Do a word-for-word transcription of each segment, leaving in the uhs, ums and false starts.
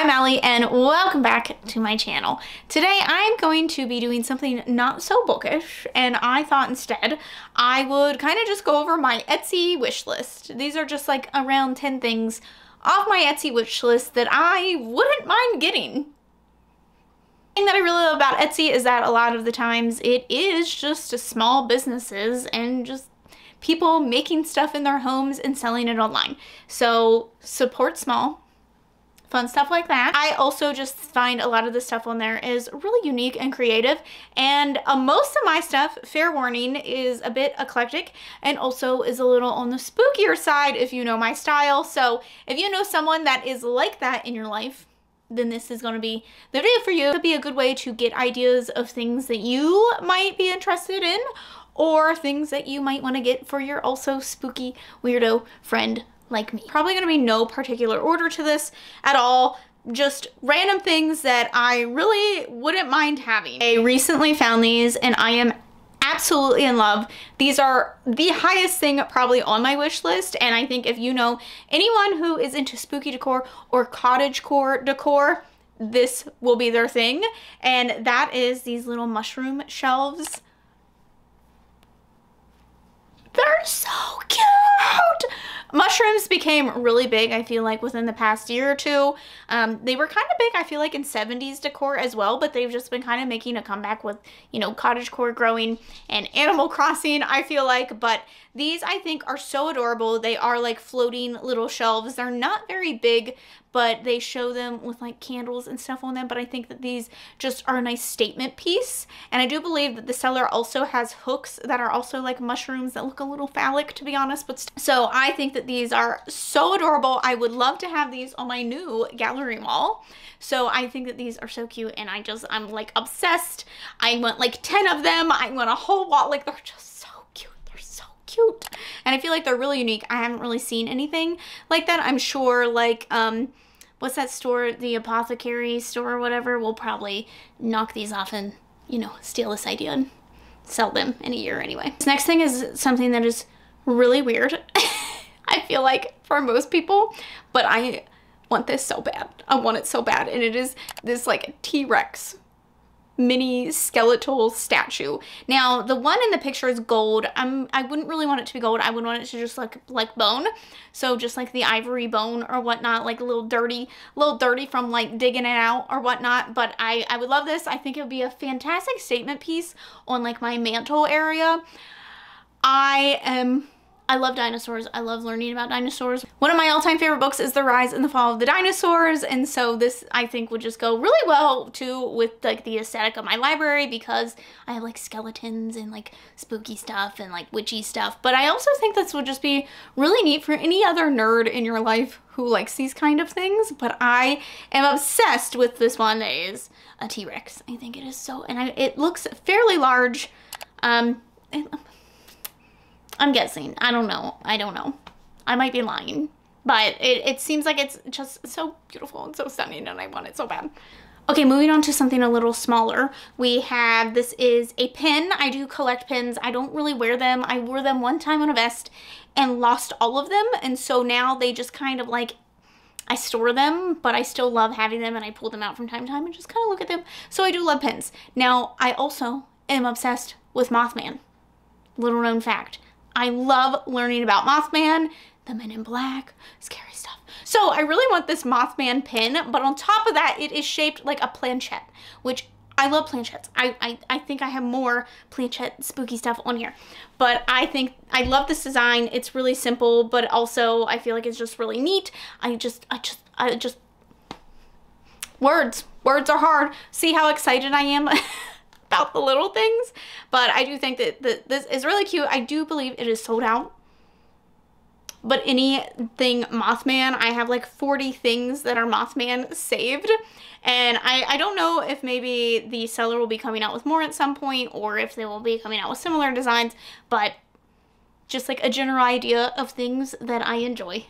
I'm Allie and welcome back to my channel. Today I'm going to be doing something not so bookish, and I thought instead I would kind of just go over my Etsy wish list. These are just like around ten things off my Etsy wish list that I wouldn't mind getting. The thing that I really love about Etsy is that a lot of the times it is just small businesses and just people making stuff in their homes and selling it online. So support small, fun stuff like that. I also just find a lot of the stuff on there is really unique and creative, and uh, most of my stuff, fair warning, is a bit eclectic and also is a little on the spookier side if you know my style. So if you know someone that is like that in your life, then this is going to be the video for you. It could be a good way to get ideas of things that you might be interested in or things that you might want to get for your also spooky weirdo friend like me. Probably gonna be no particular order to this at all, just random things that I really wouldn't mind having. I recently found these and I am absolutely in love. These are the highest thing probably on my wish list, and I think if you know anyone who is into spooky decor or cottagecore decor, this will be their thing, and that is these little mushroom shelves. They're so cute! Mushrooms became really big, I feel like, within the past year or two. Um, they were kind of big, I feel like, in seventies decor as well, but they've just been kind of making a comeback with, you know, cottagecore growing and Animal Crossing, I feel like. But these, I think, are so adorable. They are like floating little shelves. They're not very big, but they show them with like candles and stuff on them. But I think that these just are a nice statement piece. And I do believe that the seller also has hooks that are also like mushrooms that look a little phallic, to be honest. But so I think that these are so adorable. I would love to have these on my new gallery wall. So I think that these are so cute, and I just, I'm like obsessed. I want like ten of them. I want a whole wall. Like, they're just so cute. They're so cute. And I feel like they're really unique. I haven't really seen anything like that. I'm sure like, um, what's that store? The apothecary store or whatever will probably knock these off and, you know, steal this idea and sell them in a year anyway. This next thing is something that is really weird, I feel like, for most people, but I want this so bad. I want it so bad. And it is this like T-Rex mini skeletal statue. Now the one in the picture is gold. I'm, I wouldn't really want it to be gold. I would want it to just like like bone. So just like the ivory bone or whatnot, like a little dirty, little dirty from like digging it out or whatnot. But I, I would love this. I think it would be a fantastic statement piece on like my mantle area. I am, I love dinosaurs. I love learning about dinosaurs. One of my all-time favorite books is The Rise and the Fall of the Dinosaurs, and so this I think would just go really well too with like the aesthetic of my library, because I have like skeletons and like spooky stuff and like witchy stuff. But I also think this would just be really neat for any other nerd in your life who likes these kind of things. But I am obsessed with this one that is a T-Rex. I think it is so, and I, it looks fairly large. Um, it, I'm guessing. I don't know. I don't know. I might be lying, but it, it seems like it's just so beautiful and so stunning, and I want it so bad. Okay, moving on to something a little smaller. We have, this is a pin. I do collect pins. I don't really wear them. I wore them one time on a vest and lost all of them. And so now they just kind of like, I store them, but I still love having them, and I pull them out from time to time and just kind of look at them. So I do love pins. Now, I also am obsessed with Mothman. Little known fact. I love learning about Mothman, the Men in Black, scary stuff. So I really want this Mothman pin, but on top of that, it is shaped like a planchette, which I love planchettes. I, I, I think I have more planchette spooky stuff on here, but I think I love this design. It's really simple, but also I feel like it's just really neat. I just, I just, I just, words, words are hard. See how excited I am? About the little things. But I do think that the, this is really cute. I do believe it is sold out, but anything Mothman, I have like forty things that are Mothman saved, and I, I don't know if maybe the seller will be coming out with more at some point, or if they will be coming out with similar designs, but just like a general idea of things that I enjoy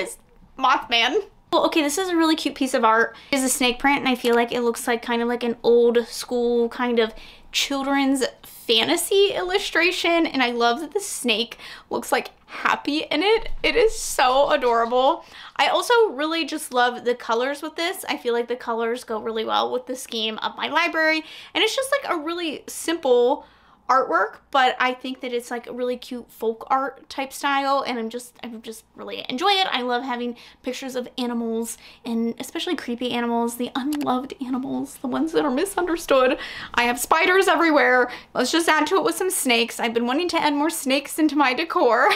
is Mothman. Well, okay, this is a really cute piece of art. It's a snake print, and I feel like it looks like kind of like an old school kind of children's fantasy illustration, and I love that the snake looks like happy in it. It is so adorable. I also really just love the colors with this. I feel like the colors go really well with the scheme of my library, and it's just like a really simple artwork, but I think that it's like a really cute folk art type style, and I'm just I'm just really enjoy it. I love having pictures of animals, and especially creepy animals, the unloved animals, the ones that are misunderstood. I have spiders everywhere. Let's just add to it with some snakes. I've been wanting to add more snakes into my decor.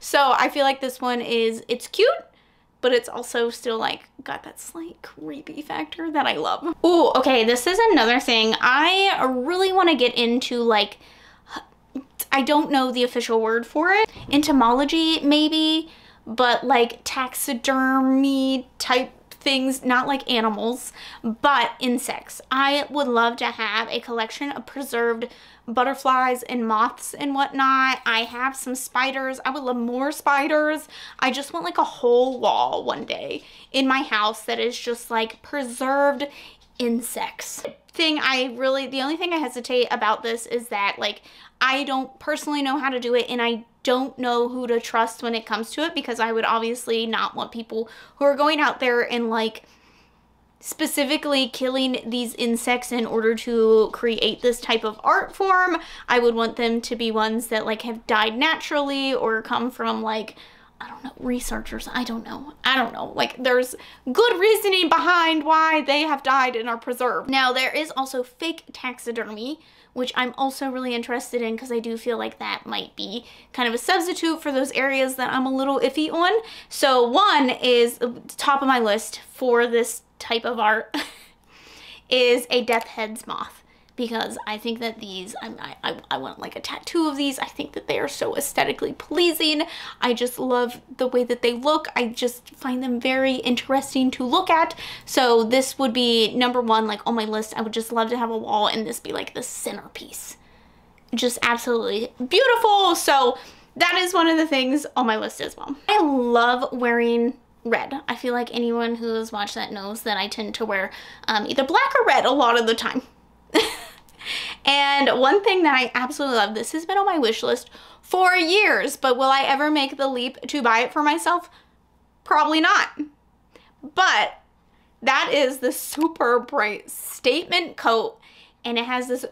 So I feel like this one is, it's cute, but it's also still like got that slight creepy factor that I love. Ooh, okay, this is another thing. I really wanna get into, like, I don't know the official word for it. Entomology maybe, but like taxidermy type things, not like animals, but insects. I would love to have a collection of preserved butterflies and moths and whatnot. I have some spiders. I would love more spiders. I just want like a whole wall one day in my house that is just like preserved insects. Thing I really, the only thing I hesitate about this is that, like, I don't personally know how to do it, and I don't know who to trust when it comes to it, because I would obviously not want people who are going out there and like specifically killing these insects in order to create this type of art form. I would want them to be ones that like have died naturally or come from like, I don't know, researchers. I don't know. I don't know. Like, there's good reasoning behind why they have died and are preserved. Now, there is also fake taxidermy, which I'm also really interested in, because I do feel like that might be kind of a substitute for those areas that I'm a little iffy on. So one is top of my list for this type of art is a death heads moth, because I think that these, I, I, I want like a tattoo of these. I think that they are so aesthetically pleasing. I just love the way that they look. I just find them very interesting to look at. So this would be number one, like on my list. I would just love to have a wall and this be like the centerpiece. Just absolutely beautiful. So that is one of the things on my list as well. I love wearing red. I feel like anyone who has watched that knows that I tend to wear um, either black or red a lot of the time. And one thing that I absolutely love, this has been on my wish list for years, but will I ever make the leap to buy it for myself? Probably not. But that is the super bright statement coat, and it has this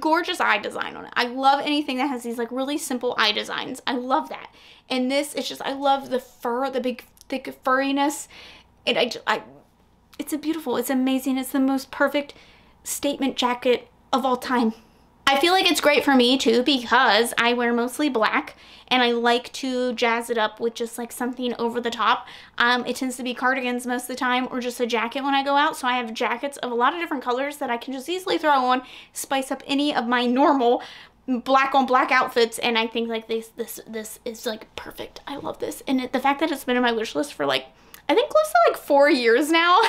gorgeous eye design on it. I love anything that has these like really simple eye designs. I love that. And this is just, I love the fur, the big thick furriness. And I, I, it's a beautiful, it's amazing. It's the most perfect statement jacket of all time. I feel like it's great for me too, because I wear mostly black, and I like to jazz it up with just like something over the top. Um, it tends to be cardigans most of the time, or just a jacket when I go out. So I have jackets of a lot of different colors that I can just easily throw on, spice up any of my normal black on black outfits, and I think like this this this is like perfect. I love this, and it, the fact that it's been on my wish list for like, I think close to like four years now.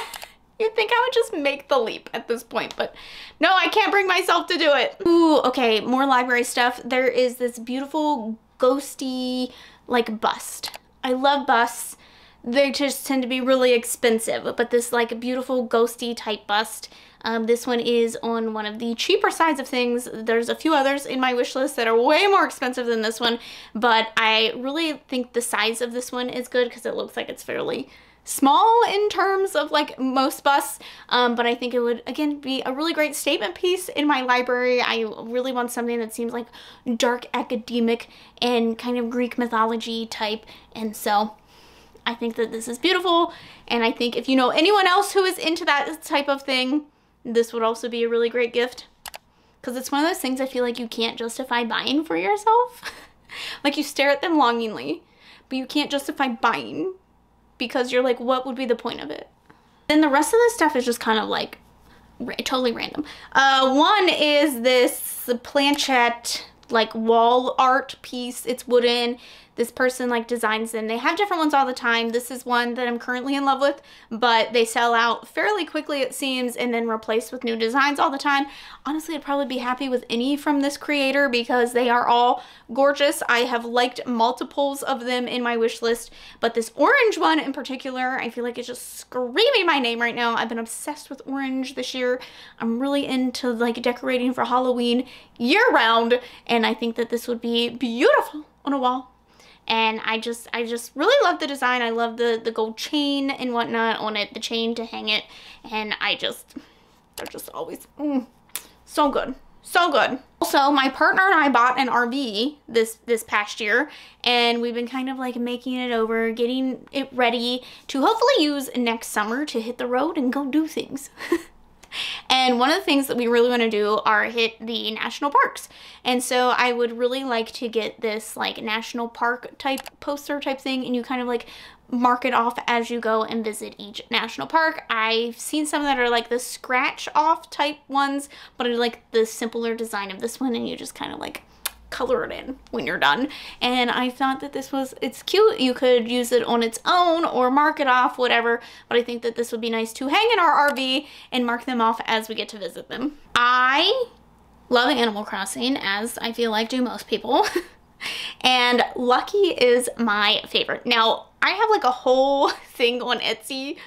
You'd think I would just make the leap at this point, but no, I can't bring myself to do it. Ooh, okay, more library stuff. There is this beautiful ghosty, like, bust. I love busts. They just tend to be really expensive, but this, like, beautiful ghosty type bust. Um, this one is on one of the cheaper sides of things. There's a few others in my wish list that are way more expensive than this one, but I really think the size of this one is good, because it looks like it's fairly small in terms of like most busts, um, but I think it would again be a really great statement piece in my library. I really want something that seems like dark academic and kind of Greek mythology type, and so I think that this is beautiful, and I think if you know anyone else who is into that type of thing, this would also be a really great gift, because it's one of those things I feel like you can't justify buying for yourself. Like, you stare at them longingly, but you can't justify buying, because you're like, what would be the point of it? Then the rest of the stuff is just kind of like ra totally random. Uh, one is this planchette, like, wall art piece. It's wooden. This person like designs them. They have different ones all the time. This is one that I'm currently in love with, but they sell out fairly quickly it seems, and then replaced with new designs all the time. Honestly, I'd probably be happy with any from this creator because they are all gorgeous. I have liked multiples of them in my wish list, but this orange one in particular, I feel like it's just screaming my name right now. I've been obsessed with orange this year. I'm really into like decorating for Halloween year round, and I think that this would be beautiful on a wall. And I just, I just really love the design. I love the, the gold chain and whatnot on it, the chain to hang it. And I just, they're just always, mm, so good. So good. Also, my partner and I bought an R V this this past year, and we've been kind of like making it over, getting it ready to hopefully use next summer to hit the road and go do things. And one of the things that we really want to do are hit the national parks. And so I would really like to get this like national park type poster type thing, and you kind of like mark it off as you go and visit each national park. I've seen some that are like the scratch off type ones, but I like the simpler design of this one, and you just kind of like color it in when you're done. And I thought that this was, it's cute. You could use it on its own or mark it off, whatever, but I think that this would be nice to hang in our R V and mark them off as we get to visit them. I love Animal Crossing, as I feel like do most people. And Lucky is my favorite. Now, I have like a whole thing on Etsy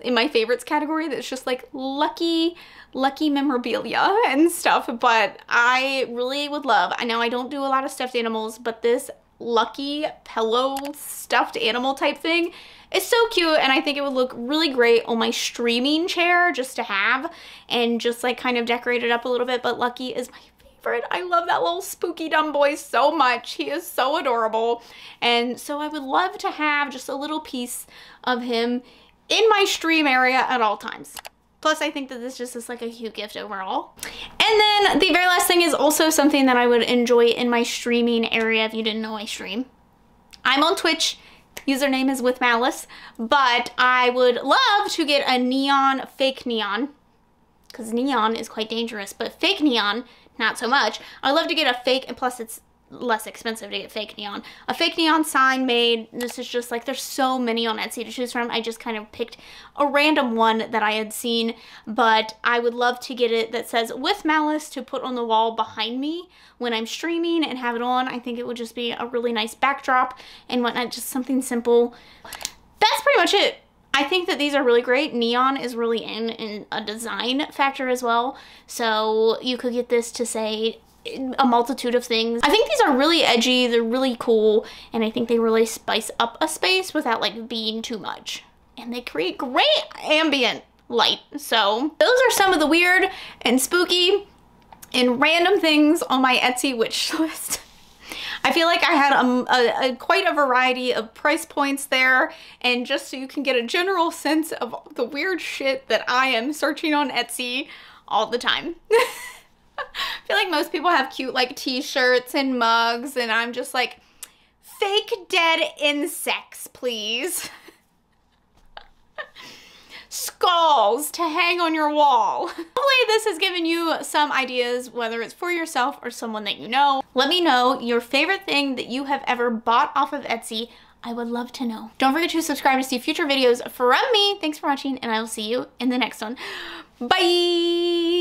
in my favorites category that's just like Lucky, Lucky memorabilia and stuff, but I really would love, I know I don't do a lot of stuffed animals, but this Lucky pillow stuffed animal type thing is so cute, and I think it would look really great on my streaming chair just to have and just like kind of decorate it up a little bit. But Lucky is my favorite. I love that little spooky dumb boy so much. He is so adorable, and so I would love to have just a little piece of him in my stream area at all times. Plus, I think that this just is like a cute gift overall. And then the very last thing is also something that I would enjoy in my streaming area. If you didn't know, I stream. I'm on Twitch. Username is withmalice. But I would love to get a neon, fake neon, because neon is quite dangerous, but fake neon, not so much. I'd love to get a fake, and plus it's less expensive to get fake neon. A fake neon sign made. This is just like, there's so many on Etsy to choose from. I just kind of picked a random one that I had seen, but I would love to get it that says with malice to put on the wall behind me when I'm streaming and have it on. I think it would just be a really nice backdrop and whatnot, just something simple. That's pretty much it. I think that these are really great. Neon is really in, in a design factor as well. So you could get this to say a multitude of things. I think these are really edgy, they're really cool, and I think they really spice up a space without like being too much. And they create great ambient light. So those are some of the weird and spooky and random things on my Etsy wish list. I feel like I had a, a, a quite a variety of price points there, and just so you can get a general sense of the weird shit that I am searching on Etsy all the time. I feel like most people have cute like t-shirts and mugs, and I'm just like, fake dead insects please. Skulls to hang on your wall. Hopefully this has given you some ideas, whether it's for yourself or someone that you know. Let me know your favorite thing that you have ever bought off of Etsy. I would love to know. Don't forget to subscribe to see future videos from me. Thanks for watching, and I will see you in the next one. Bye.